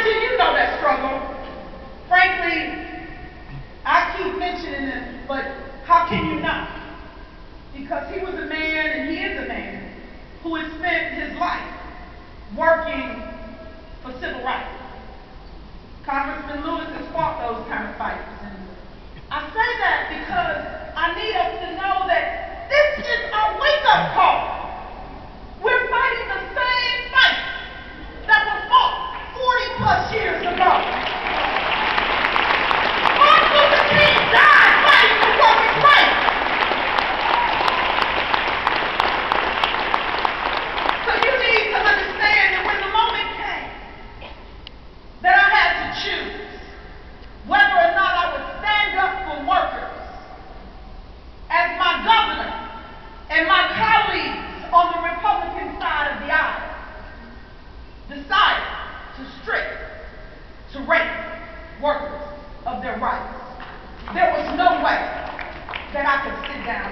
Virgin, you know that struggle. Frankly, I keep mentioning this, but how can you not? Because he was a man, and he is a man, who has spent his life working for civil rights. Congressman Lewis has fought those kind of fights. And I say that because I need us to know that this is our wake-up call. We're fighting the same fight that was fought 40-plus years ago. Workers of their rights. There was no way that I could sit down